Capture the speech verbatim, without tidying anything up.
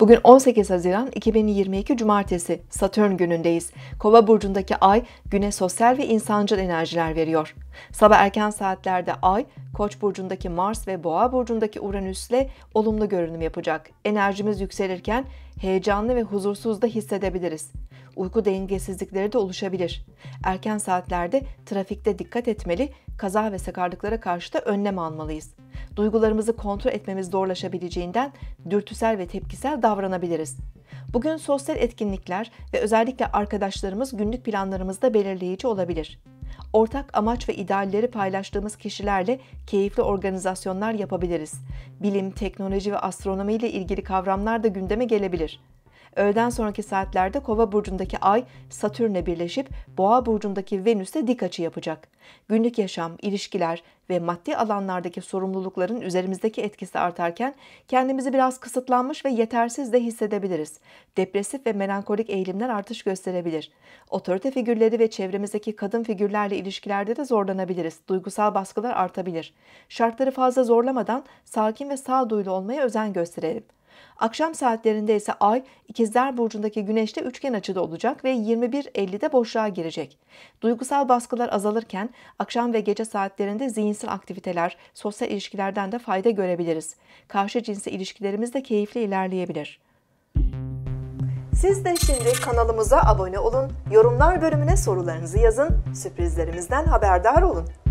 Bugün on sekiz Haziran iki bin yirmi iki Cumartesi, Satürn günündeyiz. Kova burcundaki ay güne sosyal ve insancıl enerjiler veriyor. Sabah erken saatlerde ay, Koç burcundaki Mars ve Boğa burcundaki Uranüs'le olumlu görünüm yapacak. Enerjimiz yükselirken heyecanlı ve huzursuz da hissedebiliriz. Uyku dengesizlikleri de oluşabilir. Erken saatlerde trafikte dikkat etmeli, kaza ve sakarlıklara karşı da önlem almalıyız. Duygularımızı kontrol etmemiz zorlaşabileceğinden dürtüsel ve tepkisel davranabiliriz. Bugün sosyal etkinlikler ve özellikle arkadaşlarımız günlük planlarımızda belirleyici olabilir. Ortak amaç ve idealleri paylaştığımız kişilerle keyifli organizasyonlar yapabiliriz. Bilim, teknoloji ve astronomi ile ilgili kavramlar da gündeme gelebilir. Öğleden sonraki saatlerde Kova burcundaki ay Satürn'le birleşip Boğa burcundaki Venüs'e dik açı yapacak. Günlük yaşam, ilişkiler ve maddi alanlardaki sorumlulukların üzerimizdeki etkisi artarken kendimizi biraz kısıtlanmış ve yetersiz de hissedebiliriz. Depresif ve melankolik eğilimler artış gösterebilir. Otorite figürleri ve çevremizdeki kadın figürlerle ilişkilerde de zorlanabiliriz. Duygusal baskılar artabilir. Şartları fazla zorlamadan sakin ve sağduyulu olmaya özen gösterelim. Akşam saatlerinde ise ay İkizler burcundaki Güneş'te üçgen açıda olacak ve yirmi bir elli'de boşluğa girecek. Duygusal baskılar azalırken akşam ve gece saatlerinde zihinsel aktiviteler, sosyal ilişkilerden de fayda görebiliriz. Karşı cinsle ilişkilerimiz de keyifli ilerleyebilir. Siz de şimdi kanalımıza abone olun, yorumlar bölümüne sorularınızı yazın, sürprizlerimizden haberdar olun.